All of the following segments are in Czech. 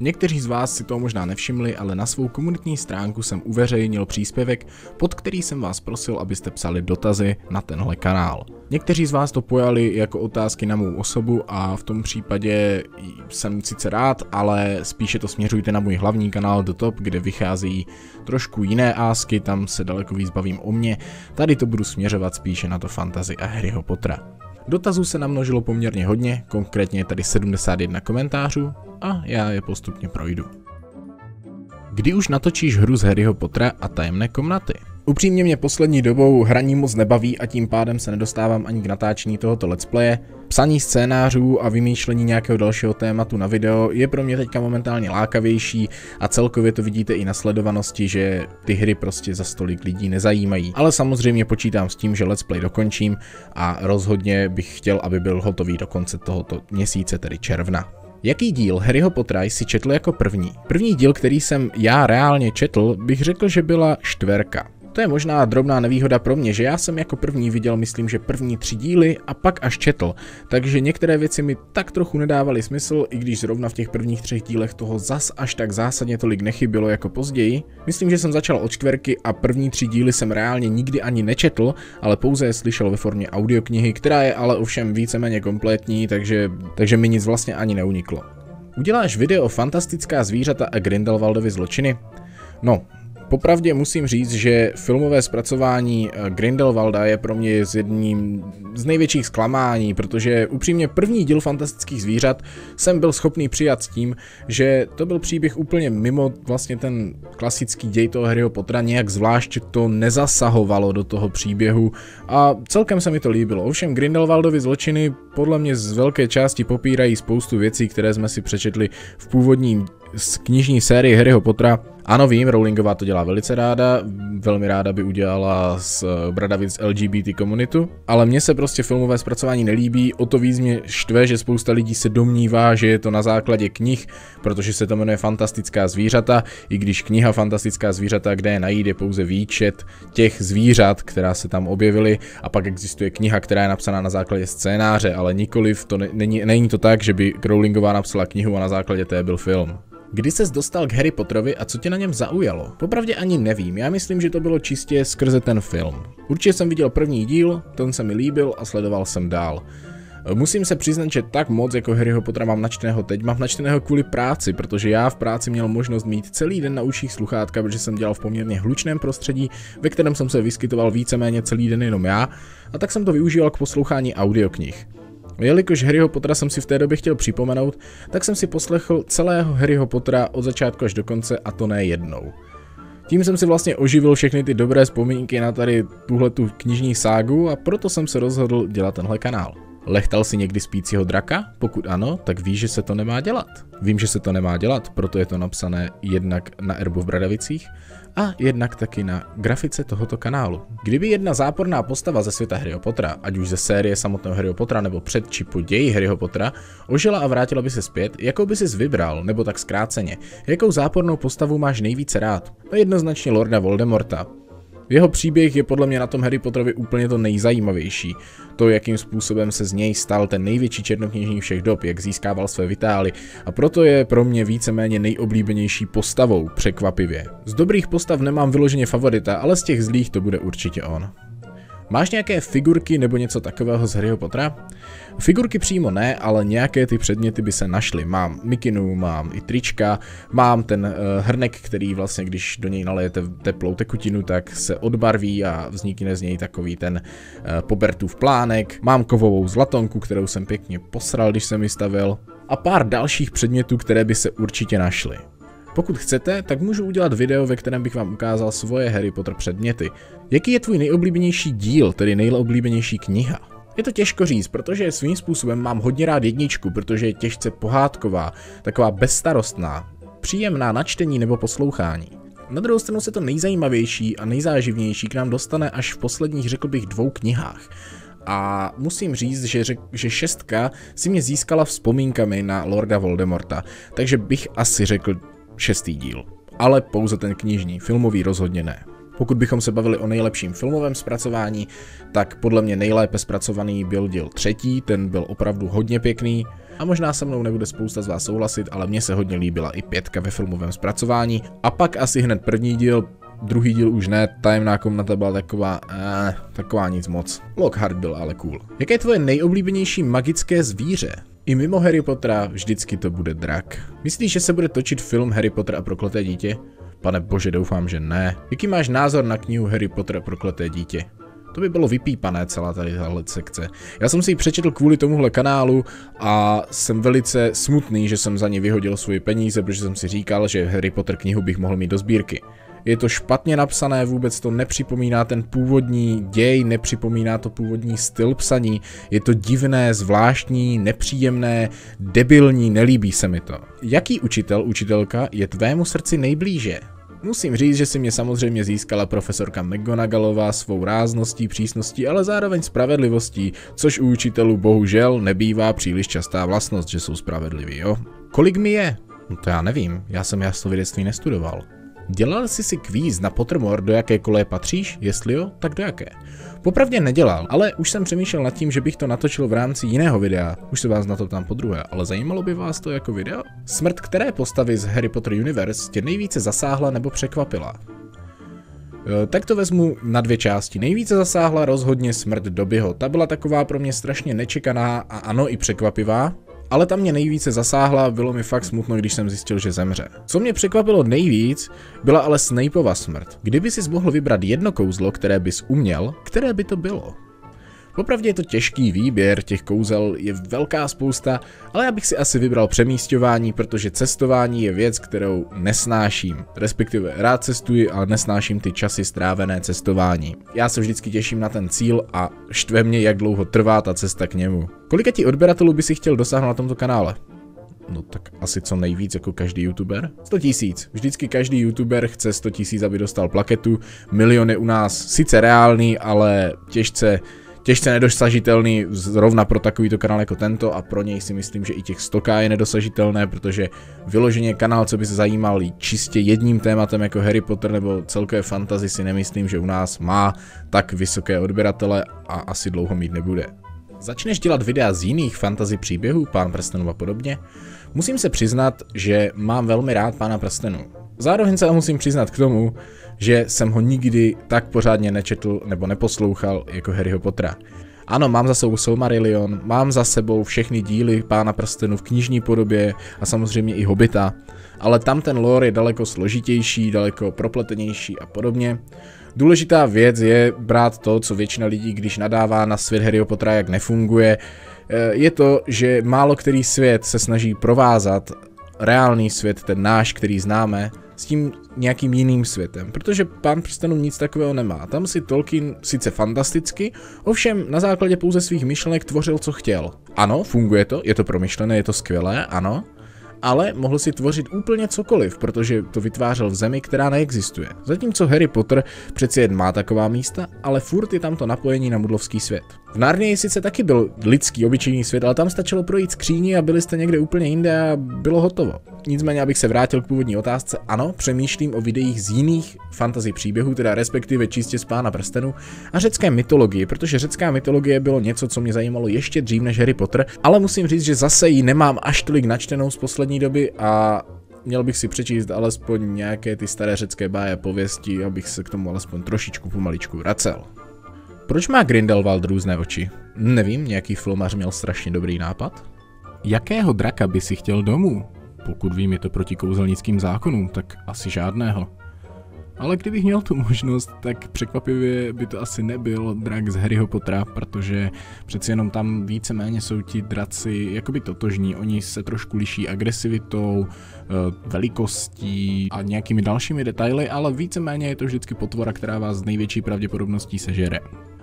Někteří z vás si toho možná nevšimli, ale na svou komunitní stránku jsem uveřejnil příspěvek, pod který jsem vás prosil, abyste psali dotazy na tenhle kanál. Někteří z vás to pojali jako otázky na mou osobu a v tom případě jsem sice rád, ale spíše to směřujte na můj hlavní kanál The Top, kde vycházejí trošku jiné ásky, tam se daleko víc bavím o mně, tady to budu směřovat spíše na to fantasy a Harryho Pottera. Dotazů se namnožilo poměrně hodně, konkrétně je tady 71 komentářů a já je postupně projdu. Kdy už natočíš hru z Harryho Pottera a tajemné komnaty? Upřímně mě poslední dobou hraní moc nebaví a tím pádem se nedostávám ani k natáčení tohoto let's playe. Psaní scénářů a vymýšlení nějakého dalšího tématu na video je pro mě teďka momentálně lákavější a celkově to vidíte i na sledovanosti, že ty hry prostě za stolik lidí nezajímají. Ale samozřejmě počítám s tím, že let's play dokončím a rozhodně bych chtěl, aby byl hotový do konce tohoto měsíce, tedy června. Jaký díl Harryho Pottera si četl jako první? První díl, který jsem já reálně četl, bych řekl, že byla čtverka. To je možná drobná nevýhoda pro mě, že já jsem jako první viděl, myslím, že první 3 díly a pak až četl, takže některé věci mi tak trochu nedávaly smysl, i když zrovna v těch prvních 3 dílech toho zas až tak zásadně tolik nechybilo jako později. Myslím, že jsem začal od čtverky a první 3 díly jsem reálně nikdy ani nečetl, ale pouze je slyšel ve formě audioknihy, která je ale ovšem víceméně kompletní, takže mi nic vlastně ani neuniklo. Uděláš video Fantastická zvířata a Grindelwaldovy zločiny? No. Popravdě musím říct, že filmové zpracování Grindelwalda je pro mě jedním z největších zklamání, protože upřímně první díl Fantastických zvířat jsem byl schopný přijat s tím, že to byl příběh úplně mimo vlastně ten klasický děj toho Harryho Pottera, nějak zvlášť to nezasahovalo do toho příběhu a celkem se mi to líbilo. Ovšem Grindelwaldovy zločiny podle mě z velké části popírají spoustu věcí, které jsme si přečetli v původním z knižní série Harryho Pottera. Ano, vím, Rowlingová to dělá velice ráda, velmi ráda by udělala z Bradavic LGBT komunitu, ale mně se prostě filmové zpracování nelíbí, o to víc mě štve, že spousta lidí se domnívá, že je to na základě knih, protože se to jmenuje Fantastická zvířata, i když kniha Fantastická zvířata, kde je najít, je pouze výčet těch zvířat, která se tam objevily, a pak existuje kniha, která je napsaná na základě scénáře, ale nikoliv, to není to tak, že by Rowlingová napsala knihu a na základě té byl film. Kdy ses dostal k Harry Potterovi a co tě na něm zaujalo? Popravdě ani nevím, já myslím, že to bylo čistě skrze ten film. Určitě jsem viděl první díl, ten se mi líbil a sledoval jsem dál. Musím se přiznat, že tak moc jako Harryho Pottera mám načteného teď, mám načteného kvůli práci, protože já v práci měl možnost mít celý den na uších sluchátka, protože jsem dělal v poměrně hlučném prostředí, ve kterém jsem se vyskytoval víceméně celý den jenom já, a tak jsem to využíval k poslouchání audioknih. Jelikož Harryho Pottera jsem si v té době chtěl připomenout, tak jsem si poslechl celého Harryho Pottera od začátku až do konce, a to ne jednou. Tím jsem si vlastně oživil všechny ty dobré vzpomínky na tady tuhletu knižní ságu, a proto jsem se rozhodl dělat tenhle kanál. Lechtal si někdy spícího draka? Pokud ano, tak víš, že se to nemá dělat. Vím, že se to nemá dělat, proto je to napsané jednak na erbu v Bradavicích a jednak taky na grafice tohoto kanálu. Kdyby jedna záporná postava ze světa Harryho Pottera, ať už ze série samotného Harryho Pottera nebo před či po ději Harryho Pottera, ožila a vrátila by se zpět, jakou by ses vybral, nebo tak zkráceně, jakou zápornou postavu máš nejvíce rád? No jednoznačně Lorda Voldemorta. Jeho příběh je podle mě na tom Harry Potterovi úplně to nejzajímavější. To, jakým způsobem se z něj stal ten největší černokněžník všech dob, jak získával své vitály, a proto je pro mě víceméně nejoblíbenější postavou, překvapivě. Z dobrých postav nemám vyloženě favorita, ale z těch zlých to bude určitě on. Máš nějaké figurky nebo něco takového z Harryho Pottera? Figurky přímo ne, ale nějaké ty předměty by se našly. Mám mikinu, mám i trička, mám ten hrnek, který vlastně, když do něj nalejete teplou tekutinu, tak se odbarví a vznikne z něj takový ten Pobertův plánek. Mám kovovou zlatonku, kterou jsem pěkně posral, když jsem ji stavil. A pár dalších předmětů, které by se určitě našly. Pokud chcete, tak můžu udělat video, ve kterém bych vám ukázal svoje Harry Potter předměty. Jaký je tvůj nejoblíbenější díl, tedy nejoblíbenější kniha? Je to těžko říct, protože svým způsobem mám hodně rád jedničku, protože je těžce pohádková, taková bezstarostná, příjemná na čtení nebo poslouchání. Na druhou stranu se to nejzajímavější a nejzáživnější k nám dostane až v posledních, řekl bych, 2 knihách. A musím říct, že 6 si mě získala vzpomínkami na Lorda Voldemorta, takže bych asi řekl 6. díl, ale pouze ten knižní, filmový rozhodně ne. Pokud bychom se bavili o nejlepším filmovém zpracování, tak podle mě nejlépe zpracovaný byl díl třetí, ten byl opravdu hodně pěkný. A možná se mnou nebude spousta z vás souhlasit, ale mně se hodně líbila i pětka ve filmovém zpracování. A pak asi hned první díl, druhý díl už ne, tajemná komnata byla taková, taková nic moc. Lockhart byl ale cool. Jaké je tvoje nejoblíbenější magické zvíře? I mimo Harry Pottera vždycky to bude drak. Myslíš, že se bude točit film Harry Potter a prokleté dítě? Pane bože, doufám, že ne. Jaký máš názor na knihu Harry Potter a prokleté dítě? To by bylo vypípané, celá tady tahle sekce. Já jsem si ji přečetl kvůli tomuhle kanálu a jsem velice smutný, že jsem za ní vyhodil svoje peníze, protože jsem si říkal, že Harry Potter knihu bych mohl mít do sbírky. Je to špatně napsané, vůbec to nepřipomíná ten původní děj, nepřipomíná to původní styl psaní. Je to divné, zvláštní, nepříjemné, debilní, nelíbí se mi to. Jaký učitel, učitelka je tvému srdci nejblíže? Musím říct, že si mě samozřejmě získala profesorka McGonagallová svou rázností, přísností, ale zároveň spravedlivostí, což u učitelů bohužel nebývá příliš častá vlastnost, že jsou spravedliví, jo? Kolik mi je? No to já nevím, já jsem jasnovědectví nestudoval. Dělal jsi kvíz na Pottermore, do jaké koleje patříš? Jestli jo, tak do jaké? Popravdě nedělal, ale už jsem přemýšlel nad tím, že bych to natočil v rámci jiného videa. Už se vás na to ptám podruhé, ale zajímalo by vás to jako video? Smrt které postavy z Harry Potter Universe tě nejvíce zasáhla nebo překvapila? Tak to vezmu na dvě části. Nejvíce zasáhla rozhodně smrt Dobbyho. Ta byla taková pro mě strašně nečekaná a ano i překvapivá. Ale ta mě nejvíce zasáhla, bylo mi fakt smutno, když jsem zjistil, že zemře. Co mě překvapilo nejvíc, byla ale Snapeova smrt. Kdyby si mohl vybrat jedno kouzlo, které bys uměl, které by to bylo? Popravdě je to těžký výběr, těch kouzel je velká spousta, ale já bych si asi vybral přemísťování, protože cestování je věc, kterou nesnáším. Respektive rád cestuji, ale nesnáším ty časy strávené cestování. Já se vždycky těším na ten cíl a štve mě, jak dlouho trvá ta cesta k němu. Kolika ti odběratelů by si chtěl dosáhnout na tomto kanále? No tak asi co nejvíc, jako každý youtuber. 100 tisíc. Vždycky každý youtuber chce 100 tisíc, aby dostal plaketu. Milion je u nás sice reálný, ale těžce nedosažitelný zrovna pro takovýto kanál jako tento a pro něj si myslím, že i těch 100k je nedosažitelné, protože vyloženě kanál, co by se zajímal čistě jedním tématem jako Harry Potter nebo celkové fantasy, si nemyslím, že u nás má tak vysoké odběratele a asi dlouho mít nebude. Začneš dělat videa z jiných fantasy příběhů, Pán Prstenů a podobně? Musím se přiznat, že mám velmi rád Pána Prstenů. Zároveň se musím přiznat k tomu, že jsem ho nikdy tak pořádně nečetl nebo neposlouchal jako Harryho Pottera. Ano, mám za sebou Silmarillion, mám za sebou všechny díly Pána Prstenů v knižní podobě a samozřejmě i Hobbita, ale tam ten lore je daleko složitější, daleko propletenější a podobně. Důležitá věc je brát to, co většina lidí, když nadává na svět Harryho Pottera, jak nefunguje, je to, že málo který svět se snaží provázat reálný svět, ten náš, který známe, s tím nějakým jiným světem, protože Pán Prstenů nic takového nemá. Tam si Tolkien sice fantasticky, ovšem na základě pouze svých myšlenek tvořil, co chtěl. Ano, funguje to, je to promyšlené, je to skvělé, ano, ale mohl si tvořit úplně cokoliv, protože to vytvářel v zemi, která neexistuje. Zatímco Harry Potter přeci jen má taková místa, ale furt je tam to napojení na mudlovský svět. V Nárnii sice taky byl lidský obyčejný svět, ale tam stačilo projít skříni a byli jste někde úplně jinde a bylo hotovo. Nicméně, abych se vrátil k původní otázce, ano, přemýšlím o videích z jiných fantasy příběhů, teda respektive čistě z Pána Prstenů a řecké mytologii, protože řecká mytologie bylo něco, co mě zajímalo ještě dřív než Harry Potter, ale musím říct, že zase ji nemám až tolik načtenou z poslední doby a měl bych si přečíst alespoň nějaké ty staré řecké báje, pověsti, abych se k tomu alespoň trošičku pomaličku vracel. Proč má Grindelwald různé oči? Nevím, nějaký filmař měl strašně dobrý nápad. Jakého draka by si chtěl domů? Pokud vím, je to proti kouzelnickým zákonům, tak asi žádného. Ale kdybych měl tu možnost, tak překvapivě by to asi nebyl drak z Harryho Pottera, protože přeci jenom tam víceméně jsou ti draci jakoby totožní. Oni se trošku liší agresivitou, velikostí a nějakými dalšími detaily, ale víceméně je to vždycky potvora, která vás s největší pravděpodobností sežere.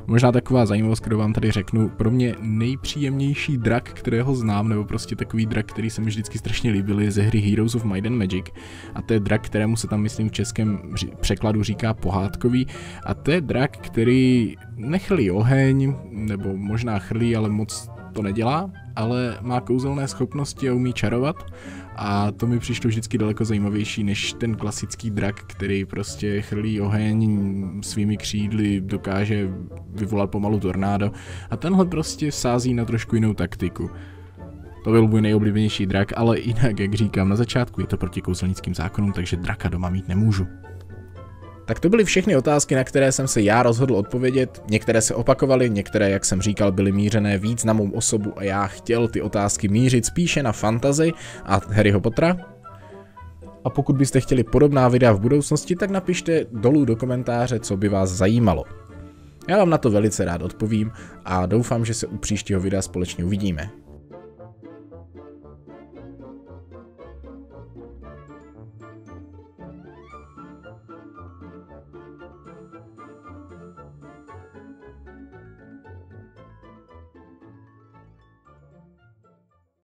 Možná taková zajímavost, kterou vám tady řeknu, pro mě nejpříjemnější drak, kterého znám, nebo prostě takový drak, který se mi vždycky strašně líbil, je ze hry Heroes of Might and Magic. A to je drak, kterému se tam, myslím, v českém překladu říká pohádkový. A to je drak, který nechrlí oheň, nebo možná chrlí, ale moc to nedělá, ale má kouzelné schopnosti a umí čarovat a to mi přišlo vždycky daleko zajímavější než ten klasický drak, který prostě chrlí oheň svými křídly, dokáže vyvolat pomalu tornádo a tenhle prostě sází na trošku jinou taktiku. To byl můj nejoblíbenější drak, ale jinak, jak říkám na začátku, je to proti kouzelnickým zákonům, takže draka doma mít nemůžu. Tak to byly všechny otázky, na které jsem se já rozhodl odpovědět. Některé se opakovaly, některé, jak jsem říkal, byly mířené víc na mou osobu a já chtěl ty otázky mířit spíše na fantasy a Harryho Pottera. A pokud byste chtěli podobná videa v budoucnosti, tak napište dolů do komentáře, co by vás zajímalo. Já vám na to velice rád odpovím a doufám, že se u příštího videa společně uvidíme.